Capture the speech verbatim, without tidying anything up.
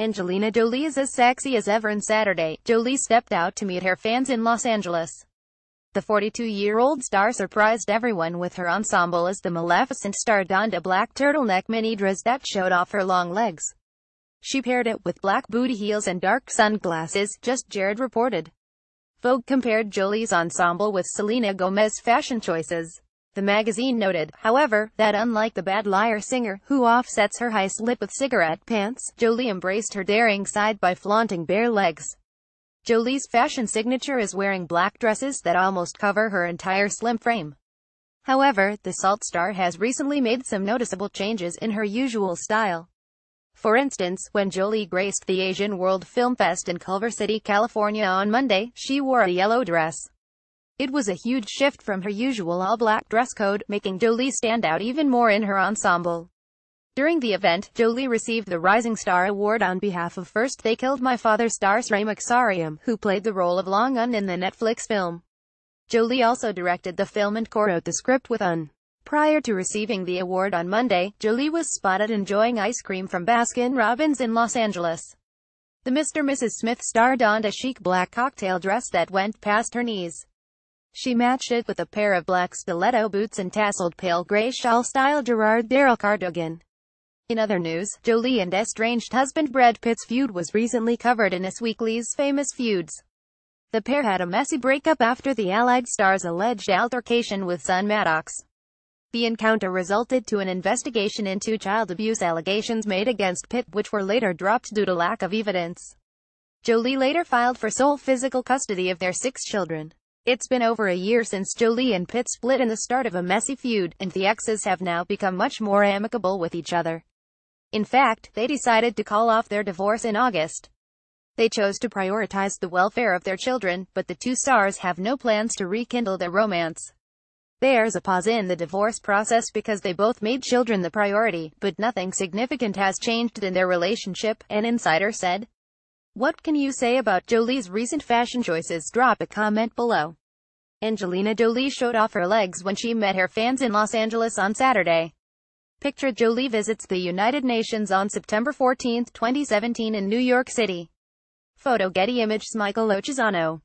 Angelina Jolie is as sexy as ever, and Saturday, Jolie stepped out to meet her fans in Los Angeles. The forty-two-year-old star surprised everyone with her ensemble as the Maleficent star donned a black turtleneck mini dress that showed off her long legs. She paired it with black booty heels and dark sunglasses, Just Jared reported. Vogue compared Jolie's ensemble with Selena Gomez's fashion choices. The magazine noted, however, that unlike the bad liar singer, who offsets her high slit with cigarette pants, Jolie embraced her daring side by flaunting bare legs. Jolie's fashion signature is wearing black dresses that almost cover her entire slim frame. However, the salt star has recently made some noticeable changes in her usual style. For instance, when Jolie graced the Asian World Film Fest in Culver City, California on Monday, she wore a yellow dress. It was a huge shift from her usual all-black dress code, making Jolie stand out even more in her ensemble. During the event, Jolie received the Rising Star Award on behalf of First They Killed My Father star Srey Moch, Sareum, who played the role of Long Un in the Netflix film. Jolie also directed the film and co-wrote the script with Un. Prior to receiving the award on Monday, Jolie was spotted enjoying ice cream from Baskin Robbins in Los Angeles. The Mister and Missus Smith star donned a chic black cocktail dress that went past her knees. She matched it with a pair of black stiletto boots and tasseled pale gray shawl-style Gerard Darrell cardigan. In other news, Jolie and estranged husband Brad Pitt's feud was recently covered in Us Weekly's Famous Feuds. The pair had a messy breakup after the Allied star's alleged altercation with son Maddox. The encounter resulted to an investigation into child abuse allegations made against Pitt, which were later dropped due to lack of evidence. Jolie later filed for sole physical custody of their six children. It's been over a year since Jolie and Pitt split in the start of a messy feud, and the exes have now become much more amicable with each other. In fact, they decided to call off their divorce in August. They chose to prioritize the welfare of their children, but the two stars have no plans to rekindle their romance. There's a pause in the divorce process because they both made children the priority, but nothing significant has changed in their relationship, an insider said. What can you say about Jolie's recent fashion choices? Drop a comment below. Angelina Jolie showed off her legs when she met her fans in Los Angeles on Saturday. Picture: Jolie visits the United Nations on September fourteenth, twenty seventeen in New York City. Photo: Getty Images. Michael Ochizano.